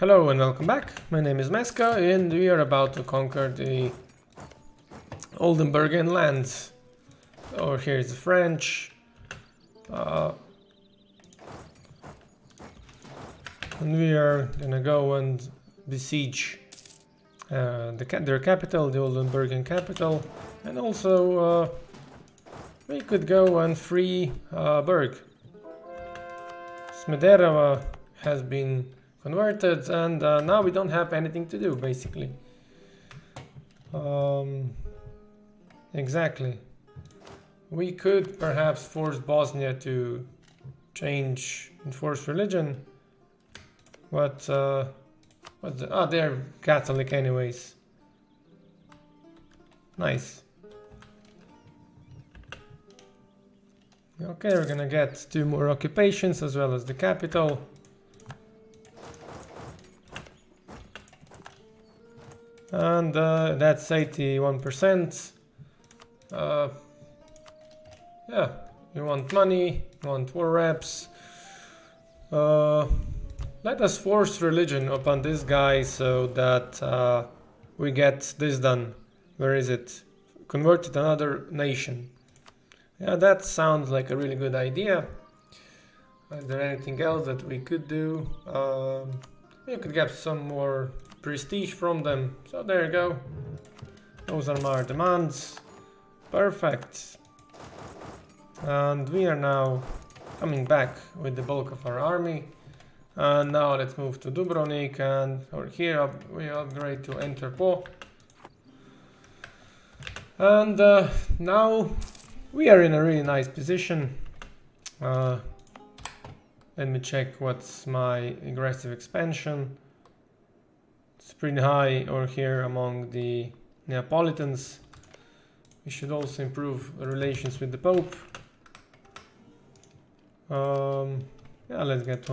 Hello and welcome back, my name is Mesko and we are about to conquer the Oldenburgian lands. Over here is the French. And we are gonna go and besiege their capital, the Oldenburgian capital. And also we could go and free Burg. Smederova has been converted, and now we don't have anything to do, basically. Exactly. We could perhaps force Bosnia to change and force religion, but they're Catholic anyways. Nice. Okay, we're gonna get two more occupations as well as the capital. And that's 81%. Yeah, you want money, you want war reps. Let us force religion upon this guy so that we get this done. Where is it? Converted another nation. Yeah, that sounds like a really good idea. Is there anything else that we could do? We could get some more prestige from them, so there you go. Those are my demands. Perfect. And we are now coming back with the bulk of our army. And now let's move to Dubrovnik, and over here we upgrade to Interpo. And now we are in a really nice position. Let me check what's my aggressive expansion. It's pretty high over here among the Neapolitans. We should also improve relations with the Pope. Yeah, let's get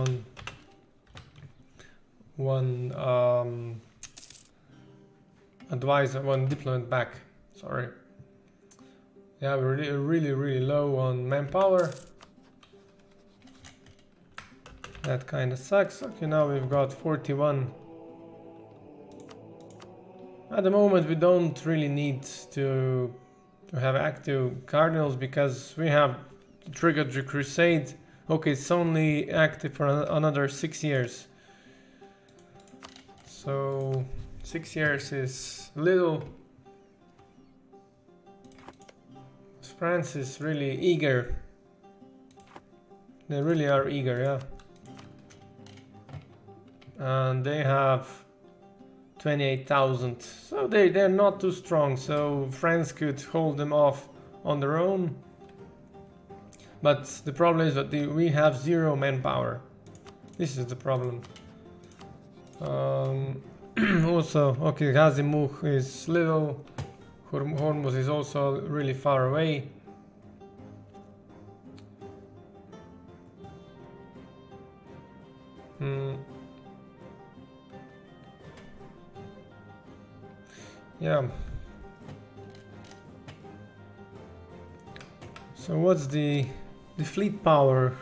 one advisor, one diplomat back. Sorry. Yeah, we're really low on manpower. That kind of sucks. Okay, now we've got 41. At the moment we don't really need to have active cardinals because we have triggered the crusade. Okay, it's only active for another 6 years. So 6 years is little. France is really eager. They really are eager, yeah. And they have 28,000, so they're not too strong, so France could hold them off on their own. But the problem is that we have zero manpower. This is the problem. Also, okay, Gazimukh is little, Hormuz is also really far away. Yeah. So what's the fleet power?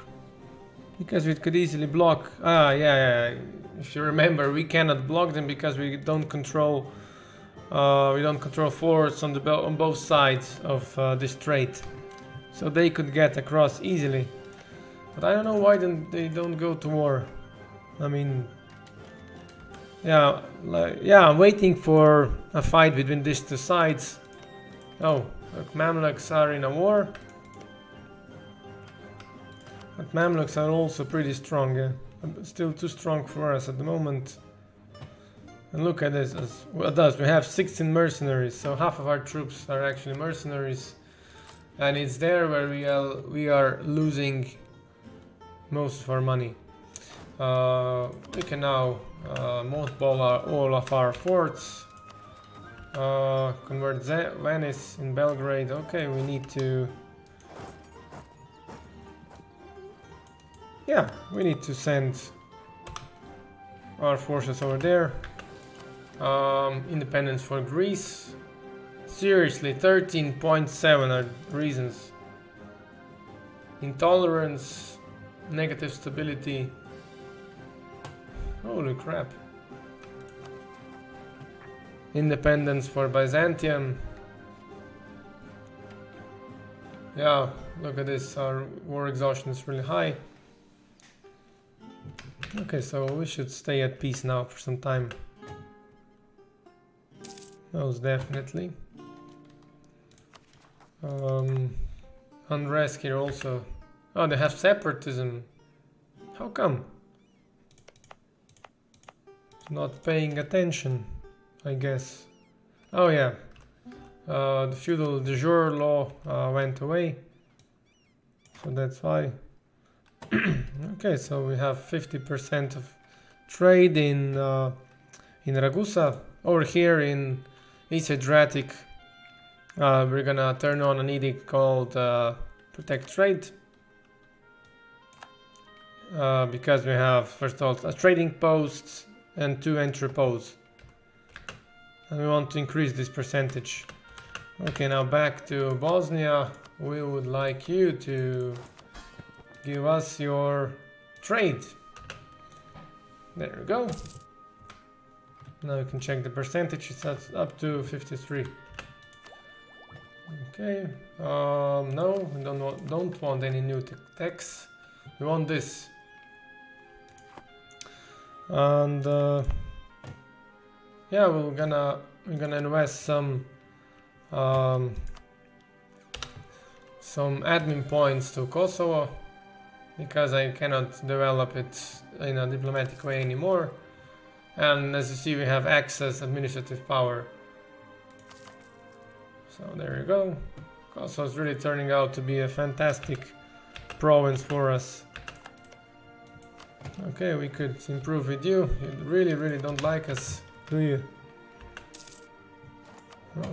Because we could easily block. Yeah. If you remember, we cannot block them because we don't control. We don't control forts on both sides of this strait, so they could get across easily. But I don't know why they don't go to war. I mean. Yeah, I'm waiting for a fight between these two sides. Oh, look, Mamluks are in a war. But Mamluks are also pretty strong, still too strong for us at the moment. And look at this, as well does, we have 16 mercenaries, so half of our troops are actually mercenaries. And it's there where we are losing most of our money. We can now mothball all of our forts. Convert Venice in Belgrade. Okay, we need to. Yeah, we need to send our forces over there. Independence for Greece. Seriously, 13.7 are reasons. Intolerance, negative stability. Holy crap. Independence for Byzantium. Yeah, look at this, our war exhaustion is really high. Okay, so we should stay at peace now for some time. Most definitely. Unrest here also. Oh, they have separatism. How come? Not paying attention, I guess. Oh yeah. The feudal de jure law went away, so that's why. Okay, so we have 50% of trade in Ragusa. Over here in East Adriatic, we're gonna turn on an edict called Protect Trade, because we have, first of all, a trading post and 2 entry posts, and we want to increase this percentage. Okay, now back to Bosnia. We would like you to give us your trade. There we go. Now you can check the percentage. It's up to 53. Okay. No, we don't want any new techs. We want this. And yeah, we're gonna invest some admin points to Kosovo, because I cannot develop it in a diplomatic way anymore. And as you see, we have access administrative power. So there you go. Kosovo is really turning out to be a fantastic province for us. Okay, we could improve with you. You really, really don't like us, do you?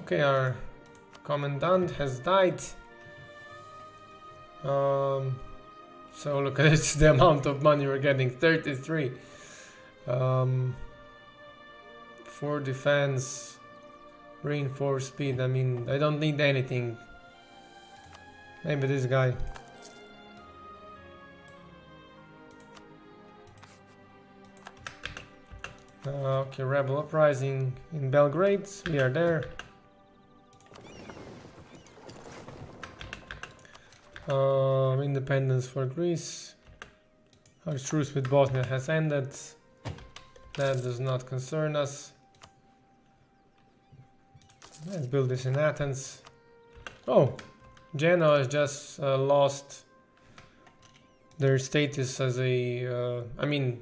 Okay, our commandant has died. So look at this, the amount of money we're getting, 33. For defense, reinforce speed, I mean, I don't need anything. Maybe this guy. Okay, rebel uprising in Belgrade, we are there. Independence for Greece. Our truce with Bosnia has ended. That does not concern us. Let's build this in Athens. Oh, Genoa has just lost their status as a... I mean,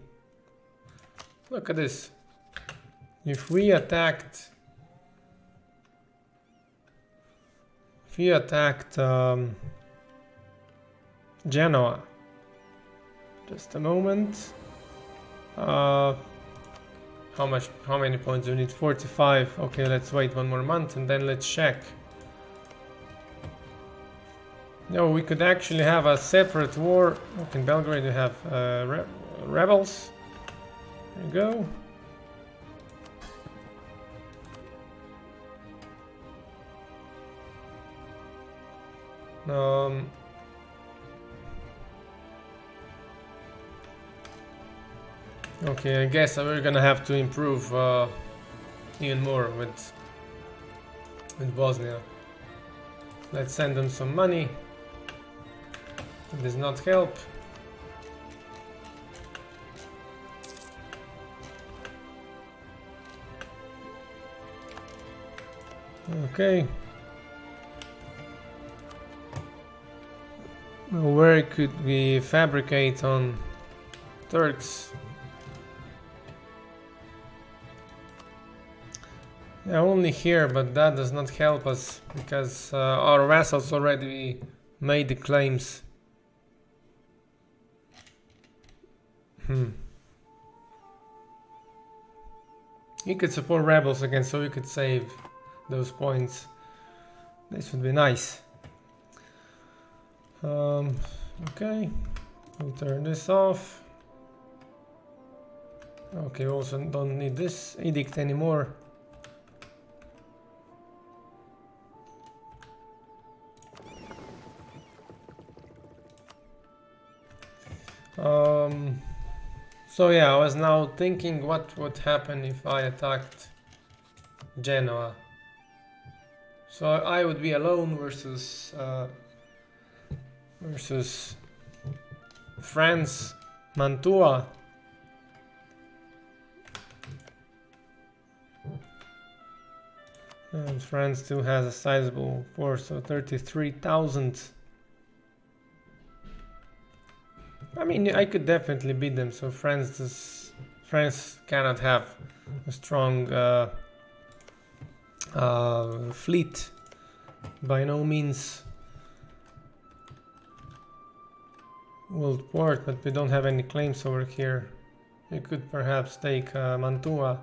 look at this. If we attacked... Genoa. Just a moment. How many points do we need? 45. Okay, let's wait one more month and then let's check. No, we could actually have a separate war. Okay, in Belgrade we have rebels. There you go. Okay, I guess we're gonna have to improve even more with Bosnia. Let's send them some money. It does not help. Okay. Where could we fabricate on Turks? Yeah, only here, but that does not help us, because our vassals already made the claims. You could support rebels again, so you could save those points. This would be nice. Okay, we'll turn this off. Okay, also don't need this edict anymore. So yeah, I was now thinking what would happen if I attacked Genoa. So I would be alone versus versus France, Mantua. And France too has a sizable force, so 33,000. I mean, I could definitely beat them. So France cannot have a strong fleet by no means. World port, but we don't have any claims over here. We could perhaps take Mantua.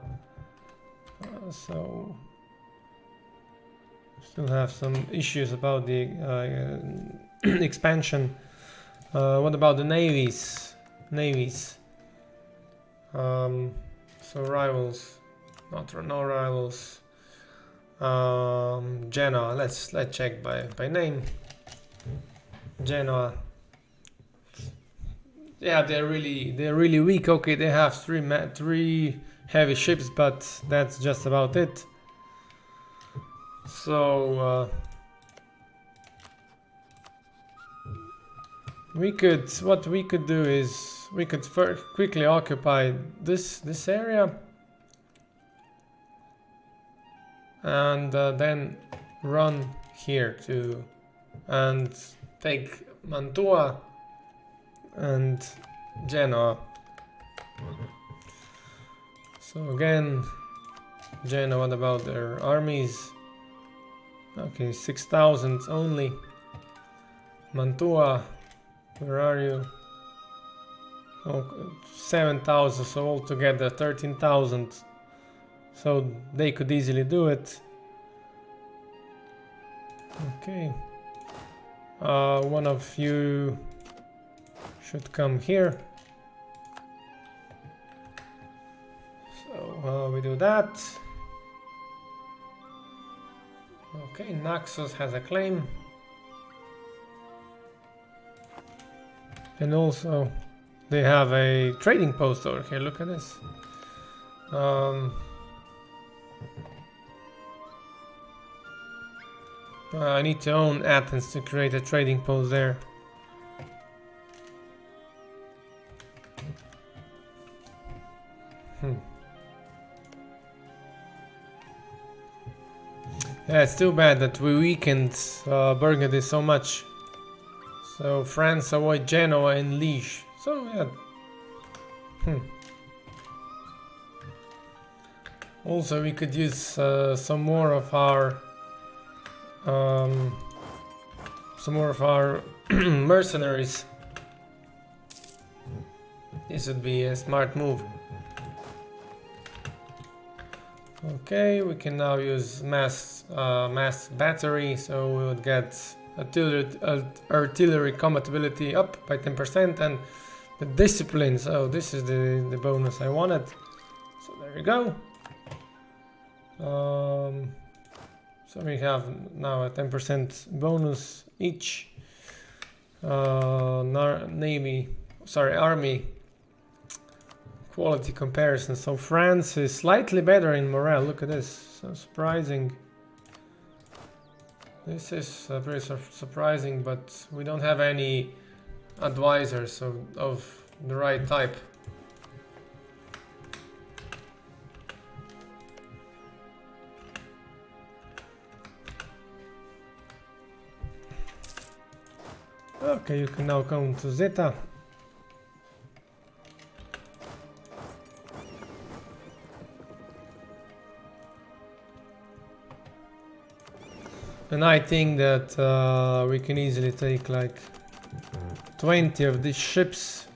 So still have some issues about the expansion. What about the navies? So rivals, no rivals. Genoa. Let's check by name. Genoa. Yeah, they're really weak. Okay, they have three heavy ships, but that's just about it. So what we could do is we could quickly occupy this area, and then run here to and take Mantua and Genoa. So again, Genoa, what about their armies? Okay, 6,000 only. Mantua, where are you? Oh, 7,000, so altogether 13,000. So they could easily do it. Okay. One of you should come here. So we do that. Okay, Naxos has a claim. And also, they have a trading post over here, look at this. I need to own Athens to create a trading post there. Yeah, it's too bad that we weakened Burgundy so much. So France avoid Genoa and Liege. So yeah. Also, we could use some more of our mercenaries. This would be a smart move. Okay, we can now use mass battery, so we would get artillery compatibility up by 10% and the discipline, so this is the bonus I wanted. So there we go. So we have now a 10% bonus each. Army. Quality comparison, so France is slightly better in morale, look at this, so surprising. This is very surprising, but we don't have any advisors of the right type. Okay, you can now come to Zeta. And I think that we can easily take like 20 of these ships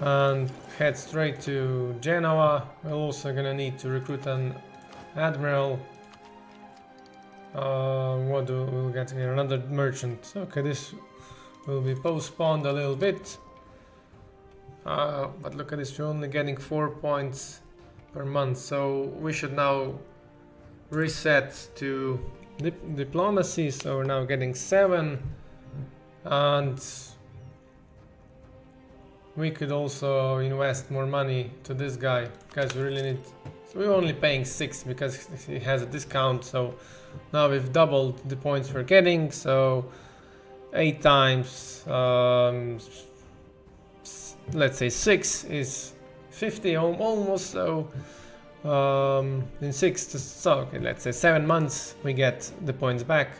and head straight to Genoa. We're also gonna need to recruit an admiral. What do we'll get here? Another merchant. Okay, this will be postponed a little bit. But look at this, we're only getting 4 points per month, so we should now reset to diplomacy, so we're now getting 7, and we could also invest more money to this guy because we really need So we're only paying 6 because he has a discount, so now we've doubled the points we're getting, so 8 times, let's say 6 is 50 almost, so in 6 to, so okay, let's say 7 months we get the points back.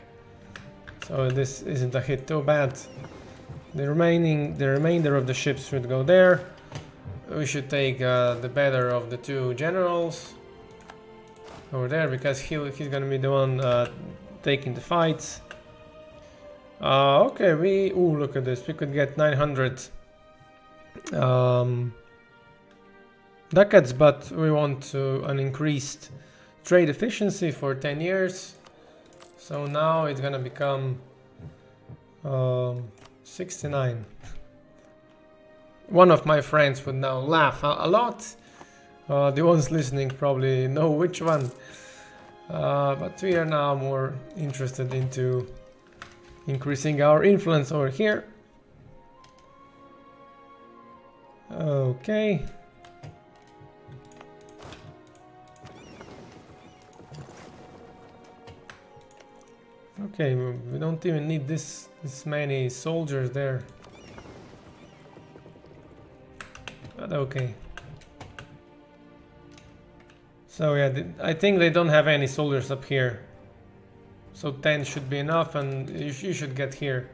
So this isn't a hit too bad. The remainder of the ships should go there. We should take the better of the two generals over there, because he's gonna be the one taking the fights. Okay, we, ooh, look at this, we could get 900 ducats, but we want to an increased trade efficiency for 10 years. So now it's gonna become 69. One of my friends would now laugh a lot. The ones listening probably know which one. But we are now more interested into increasing our influence over here. Okay. Okay, we don't even need this many soldiers there. But okay. So yeah, I think they don't have any soldiers up here. So 10 should be enough, and you should get here.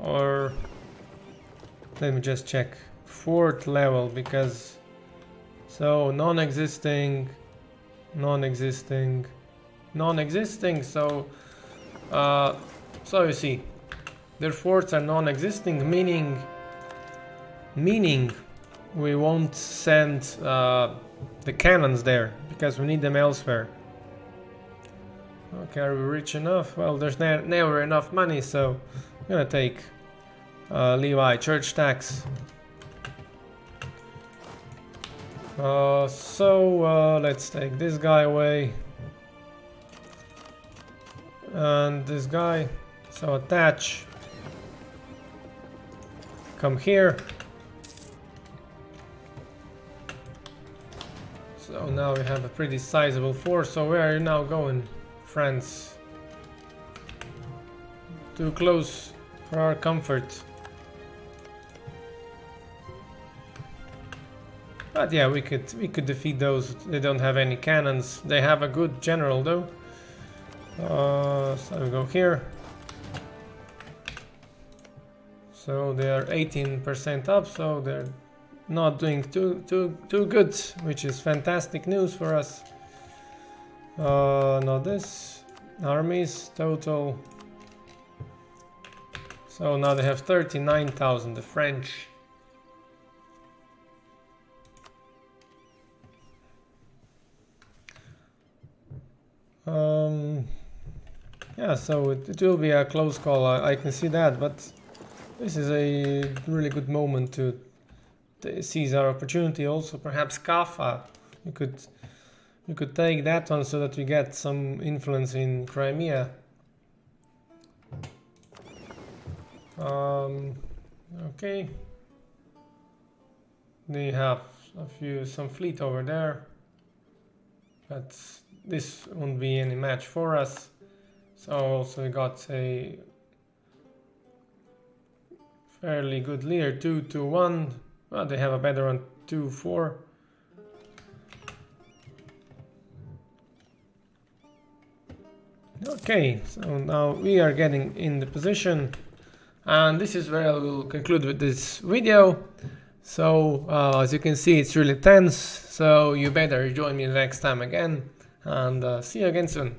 Or... let me just check. 4th level, because... so, non-existing... non-existing... non-existing, so so you see their forts are non-existing, meaning we won't send the cannons there because we need them elsewhere. Okay, are we rich enough? Well, there's never enough money, so I'm gonna take Levi church tax. Let's take this guy away. And this guy, so attach, come here. So now we have a pretty sizable force. So where are you now going, friends? Too close for our comfort. But yeah, we could defeat those. They don't have any cannons. They have a good general though. So we go here. So they are 18% up, so they're not doing too good, which is fantastic news for us. Not this. Armies total. So now they have 39,000, the French. Yeah, so it will be a close call, I can see that, but this is a really good moment to seize our opportunity. Also, perhaps Kaffa, we could take that one so that we get some influence in Crimea. Okay. They have some fleet over there, but this won't be any match for us. So also we got a fairly good leader, 2-1. Well, they have a better one, 2-4. Okay, so now we are getting in the position, and this is where I will conclude with this video. So as you can see, it's really tense, so you better join me next time again, and see you again soon.